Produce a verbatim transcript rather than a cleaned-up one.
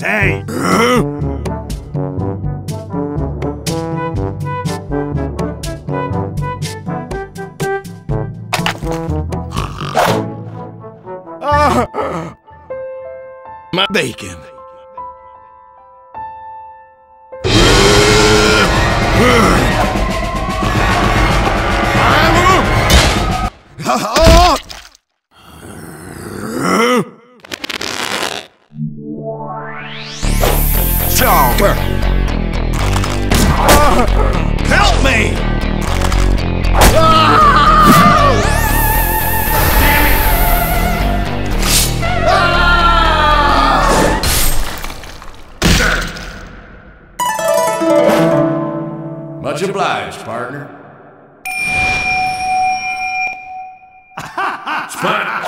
say? Huh? My bacon. Help me! Much obliged, partner.